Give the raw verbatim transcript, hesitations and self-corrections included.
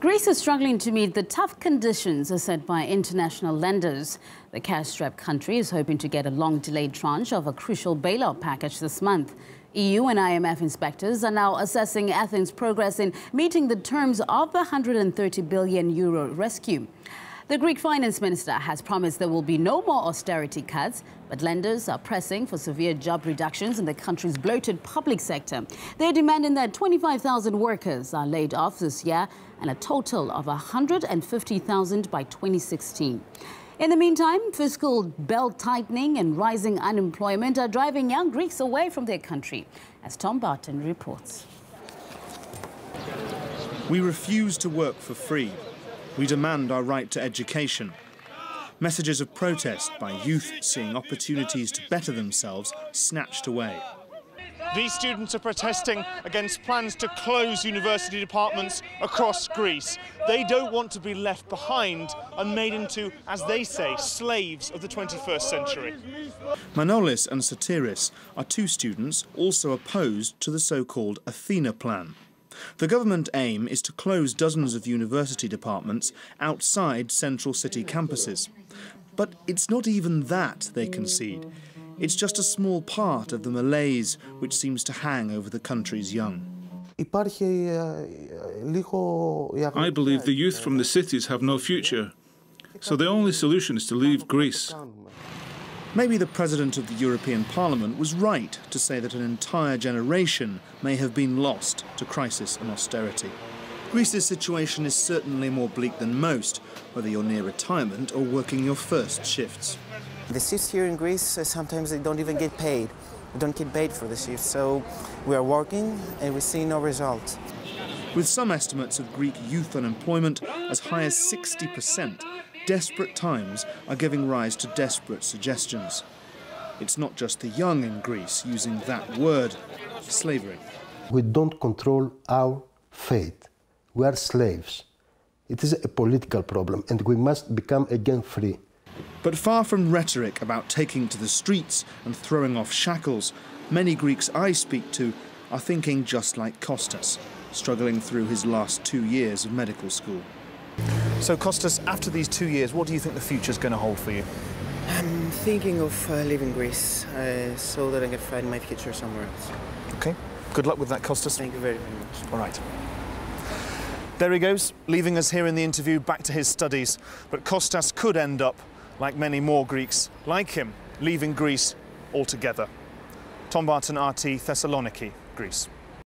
Greece is struggling to meet the tough conditions as set by international lenders. The cash-strapped country is hoping to get a long-delayed tranche of a crucial bailout package this month. E U and I M F inspectors are now assessing Athens' progress in meeting the terms of the one hundred thirty billion euro rescue. The Greek finance minister has promised there will be no more austerity cuts, but lenders are pressing for severe job reductions in the country's bloated public sector. They're demanding that twenty-five thousand workers are laid off this year and a total of one hundred fifty thousand by twenty sixteen. In the meantime, fiscal belt tightening and rising unemployment are driving young Greeks away from their country, as Tom Barton reports. We refuse to work for free. We demand our right to education. Messages of protest by youth seeing opportunities to better themselves snatched away. These students are protesting against plans to close university departments across Greece. They don't want to be left behind and made into, as they say, slaves of the twenty-first century. Manolis and Sotiris are two students also opposed to the so-called Athena plan. The government aim is to close dozens of university departments outside central city campuses. But it's not even that, they concede. It's just a small part of the malaise which seems to hang over the country's young. I believe the youth from the cities have no future, so the only solution is to leave Greece. Maybe the president of the European Parliament was right to say that an entire generation may have been lost to crisis and austerity. Greece's situation is certainly more bleak than most, whether you're near retirement or working your first shifts. The shifts here in Greece, uh, sometimes they don't even get paid. We don't get paid for the shifts, so we are working and we see no result. With some estimates of Greek youth unemployment as high as sixty percent, desperate times are giving rise to desperate suggestions. It's not just the young in Greece using that word, slavery. We don't control our fate. We are slaves. It is a political problem and we must become again free. But far from rhetoric about taking to the streets and throwing off shackles, many Greeks I speak to are thinking just like Kostas, struggling through his last two years of medical school. So, Kostas, after these two years, what do you think the future's going to hold for you? I'm thinking of uh, leaving Greece uh, so that I can find my future somewhere else. OK. Good luck with that, Kostas. Thank you very, very much. All right. There he goes, leaving us here in the interview back to his studies. But Kostas could end up like many more Greeks like him, leaving Greece altogether. Tom Barton, R T, Thessaloniki, Greece.